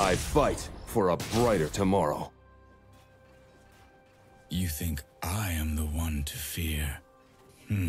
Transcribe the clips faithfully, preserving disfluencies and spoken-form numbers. I fight for a brighter tomorrow. You think I am the one to fear? Hmm.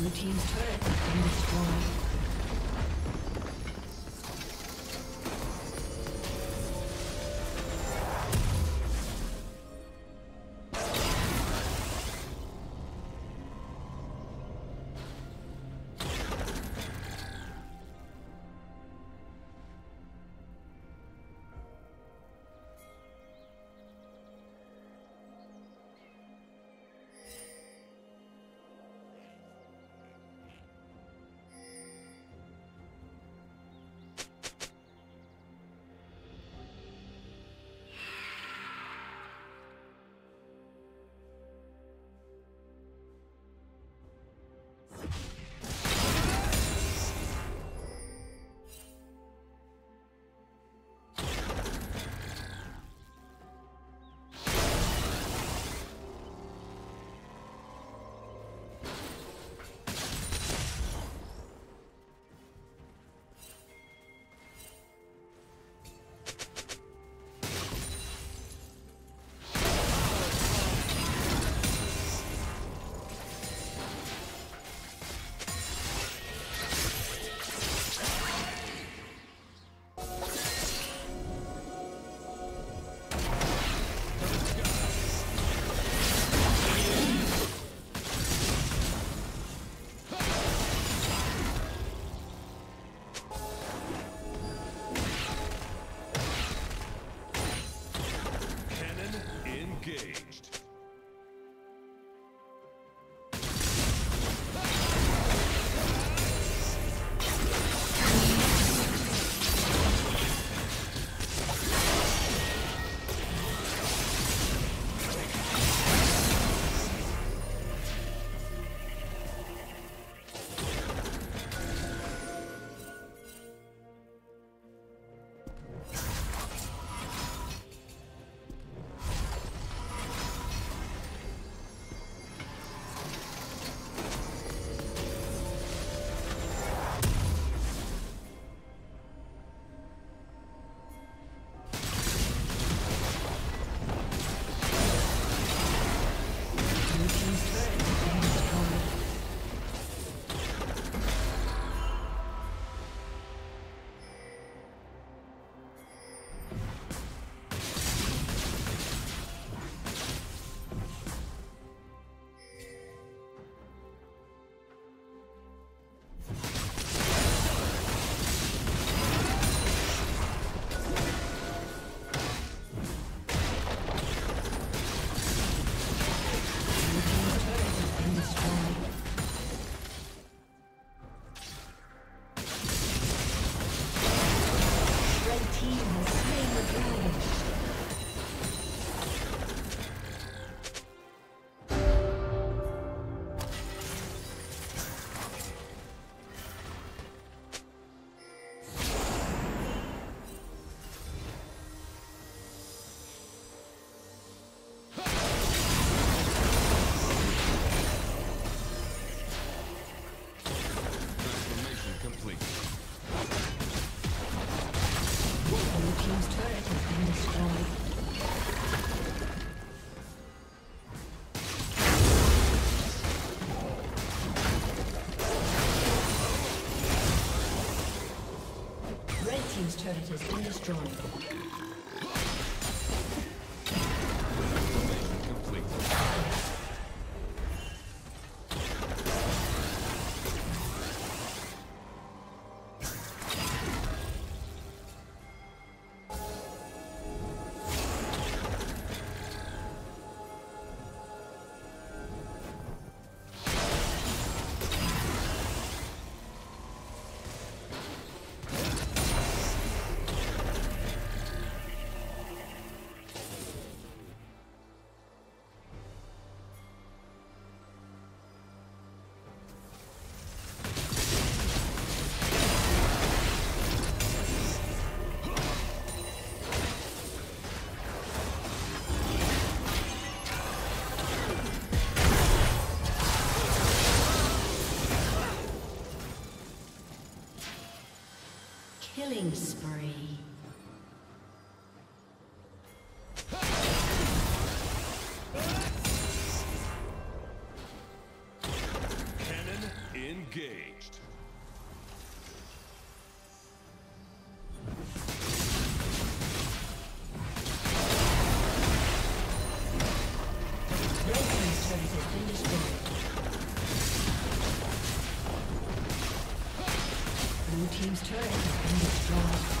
Blue team's turret has been destroyed. Turret has been destroyed. Killing spree. Cannon Engaged. Team's turret has been destroyed.